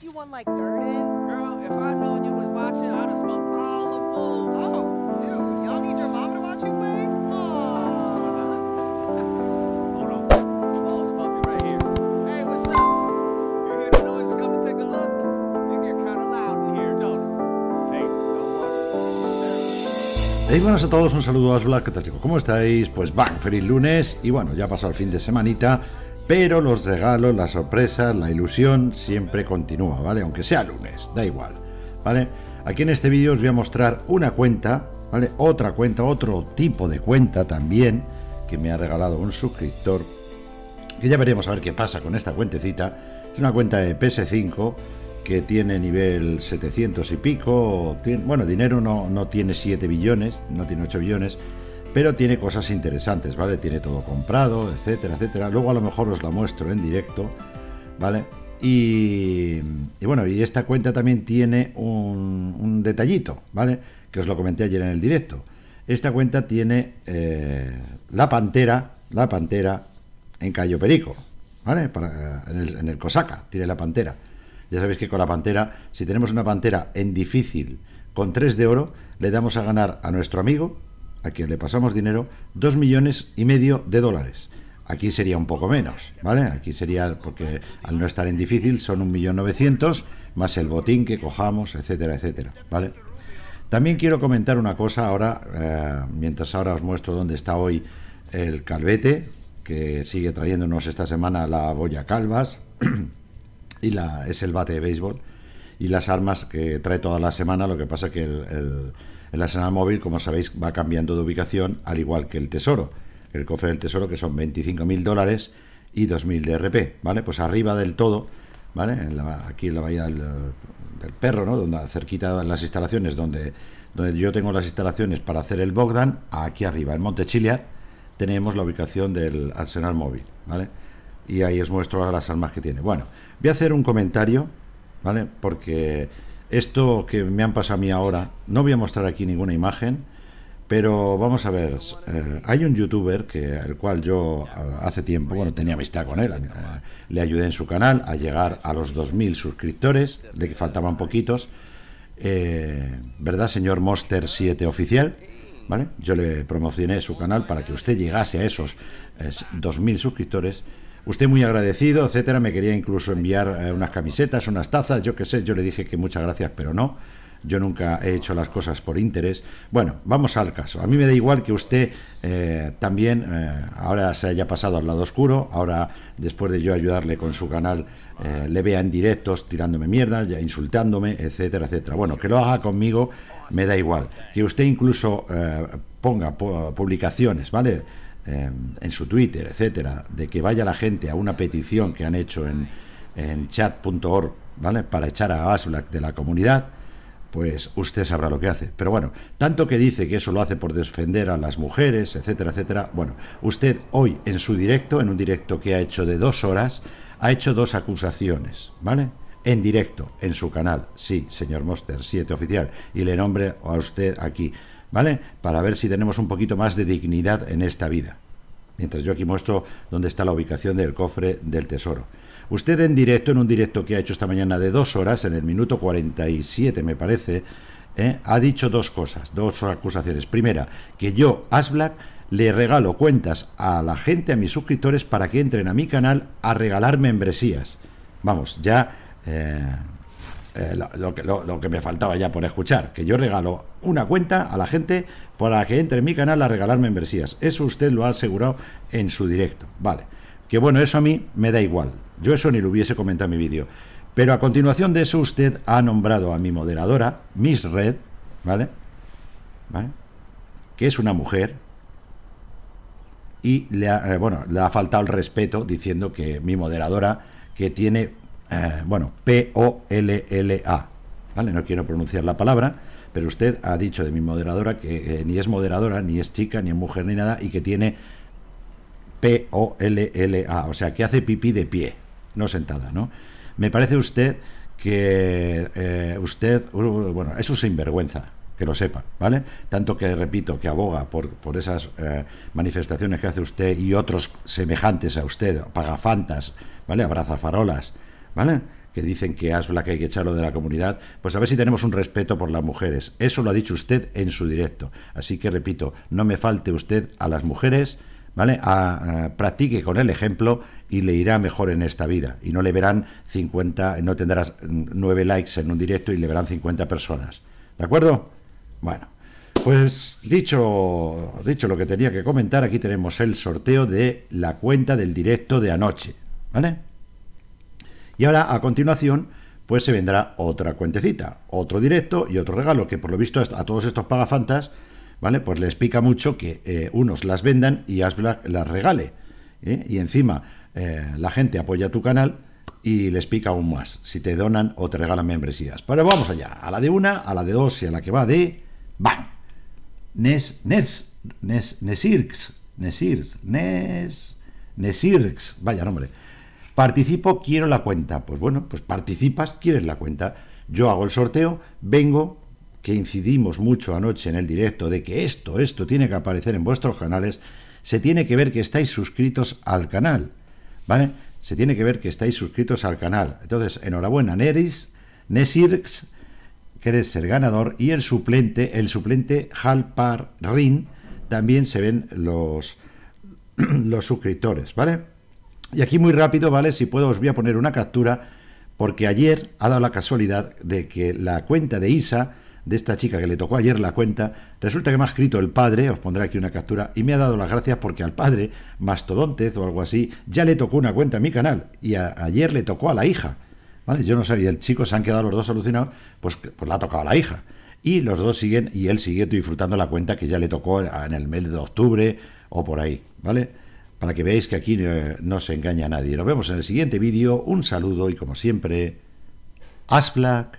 You one like Durden. Girl, if I know you was watching, I'd have smoked all the food. Oh, dude, y'all need your mama to watch you play? Oh. Hold on. Balls pumping right here. Hey, what's up? You hear the noise? Come and take a look. You get kind of loud in here, don't it? Hey, don't worry. Hey, buenas a todos. Un saludo a los Black. ¿Qué tal, chicos? ¿Cómo estáis? Pues bang, feliz lunes. Y bueno, ya pasó el fin de semanita. Pero los regalos, las sorpresas, la ilusión siempre continúa, ¿vale? Aunque sea lunes, da igual, ¿vale? Aquí en este vídeo os voy a mostrar una cuenta, ¿vale? Otra cuenta, otro tipo de cuenta también, que me ha regalado un suscriptor, que ya veremos a ver qué pasa con esta cuentecita. Es una cuenta de PS5 que tiene nivel 700 y pico, tiene, bueno, dinero no tiene 7 billones, no tiene 8 billones, pero tiene cosas interesantes, ¿vale? Tiene todo comprado, etcétera, etcétera. Luego a lo mejor os la muestro en directo, ¿vale? Y bueno, y esta cuenta también tiene un detallito, ¿vale? Que os lo comenté ayer en el directo. Esta cuenta tiene la pantera en Cayo Perico, ¿vale? En el Cosaca tiene la pantera. Ya sabéis que con la pantera, si tenemos una pantera en difícil con 3 de oro, le damos a ganar a nuestro amigo, a quien le pasamos dinero, 2,5 millones de dólares. Aquí sería un poco menos, ¿vale? Aquí sería, porque al no estar en difícil, son 1.900.000, más el botín que cojamos, etcétera, etcétera, ¿vale? También quiero comentar una cosa ahora, mientras ahora os muestro dónde está hoy el Calvete, que sigue trayéndonos esta semana la boya calvas, y es el bate de béisbol, y las armas que trae toda la semana, lo que pasa que el arsenal móvil, como sabéis, va cambiando de ubicación, al igual que el tesoro, el cofre del tesoro, que son 25.000 dólares y 2.000 de RP, ¿vale? Pues arriba del todo, ¿vale? Aquí en la bahía del perro, ¿no? Donde, cerquita de las instalaciones, donde yo tengo las instalaciones para hacer el Bogdan, aquí arriba, en Montechiliar, tenemos la ubicación del arsenal móvil, ¿vale? Y ahí os muestro las armas que tiene. Bueno, voy a hacer un comentario, ¿vale? Porque esto que me han pasado a mí ahora, no voy a mostrar aquí ninguna imagen, pero vamos a ver, hay un youtuber el cual yo hace tiempo, bueno, tenía amistad con él, le ayudé en su canal a llegar a los 2.000 suscriptores, de que faltaban poquitos, ¿verdad, señor Monster7 Oficial? ¿Vale? Yo le promocioné su canal para que usted llegase a esos 2.000 suscriptores. Usted muy agradecido, etcétera, me quería incluso enviar unas camisetas, unas tazas, yo qué sé, yo le dije que muchas gracias, pero no, yo nunca he hecho las cosas por interés. Bueno, vamos al caso, a mí me da igual que usted también ahora se haya pasado al lado oscuro, ahora después de yo ayudarle con su canal, le vea en directos tirándome mierda, ya insultándome, etcétera, etcétera. Bueno, que lo haga conmigo, me da igual, que usted incluso ponga publicaciones, ¿vale?, en su Twitter, etcétera, de que vaya la gente a una petición que han hecho en chat.org, ¿vale?, para echar a Asblack de la comunidad, pues usted sabrá lo que hace. Pero bueno, tanto que dice que eso lo hace por defender a las mujeres, etcétera, etcétera. Bueno, usted hoy en su directo, en un directo que ha hecho de 2 horas, ha hecho 2 acusaciones, ¿vale?, en directo, en su canal. Sí, señor Monster7 Oficial, y le nombre a usted aquí, ¿vale? Para ver si tenemos un poquito más de dignidad en esta vida. Mientras yo aquí muestro dónde está la ubicación del cofre del tesoro. Usted en directo, en un directo que ha hecho esta mañana de 2 horas, en el minuto 47 me parece, ha dicho 2 cosas, 2 acusaciones. Primera, que yo, Asblack, le regalo cuentas a la gente, a mis suscriptores, para que entren a mi canal a regalar membresías. Vamos, ya... lo que me faltaba ya por escuchar, que yo regalo una cuenta a la gente para que entre en mi canal a regalar membresías. Eso usted lo ha asegurado en su directo, vale, que bueno, eso a mí me da igual, yo eso ni lo hubiese comentado en mi vídeo, pero a continuación de eso usted ha nombrado a mi moderadora, Miss Red, ¿vale? ¿Vale? Que es una mujer y le ha faltado el respeto diciendo que mi moderadora, que tiene... bueno, P-O-L-L-A, ¿vale? No quiero pronunciar la palabra, pero usted ha dicho de mi moderadora que ni es moderadora, ni es chica, ni es mujer, ni nada, y que tiene P-O-L-L-A, o sea, que hace pipí de pie, no sentada, ¿no? Me parece usted que es un sinvergüenza, que lo sepan, ¿vale? Tanto que, repito, que aboga por esas manifestaciones que hace usted y otros semejantes a usted, pagafantas, ¿vale? Abrazafarolas, ¿vale? Que dicen que es la que hay que echarlo de la comunidad, pues a ver si tenemos un respeto por las mujeres. Eso lo ha dicho usted en su directo. Así que, repito, no me falte usted a las mujeres, ¿vale? Practique con el ejemplo y le irá mejor en esta vida. Y no le verán 50, no tendrás 9 likes en un directo y le verán 50 personas. ¿De acuerdo? Bueno, pues dicho lo que tenía que comentar, aquí tenemos el sorteo de la cuenta del directo de anoche, ¿vale? Y ahora, a continuación, pues se vendrá otra cuentecita, otro directo y otro regalo, que por lo visto a todos estos pagafantas, ¿vale? Pues les pica mucho que unos las vendan y las regale, ¿eh? Y encima la gente apoya tu canal y les pica aún más si te donan o te regalan membresías. Pero vamos allá, a la de una, a la de dos y a la que va de... ¡Bam! Nesirx, vaya nombre. Participo, quiero la cuenta. Pues bueno, pues participas, quieres la cuenta. Yo hago el sorteo, vengo, que incidimos mucho anoche en el directo de que esto tiene que aparecer en vuestros canales, se tiene que ver que estáis suscritos al canal, ¿vale? Se tiene que ver que estáis suscritos al canal. Entonces, enhorabuena, Nesirx, que eres el ganador, y el suplente Halpar Rin, también se ven los suscriptores, ¿vale? Y aquí muy rápido, ¿vale? Si puedo os voy a poner una captura, porque ayer ha dado la casualidad de que la cuenta de Isa, de esta chica que le tocó ayer la cuenta, resulta que me ha escrito el padre, os pondré aquí una captura, y me ha dado las gracias porque al padre, Mastodontez o algo así, ya le tocó una cuenta en mi canal, y ayer le tocó a la hija, ¿vale? Yo no sabía, el chico se han quedado los dos alucinados, pues le ha tocado a la hija. Y los dos siguen, y él sigue disfrutando la cuenta que ya le tocó en el mes de octubre o por ahí, ¿vale? Para que veáis que aquí no se engaña a nadie. Nos vemos en el siguiente vídeo. Un saludo y, como siempre, #Asblack.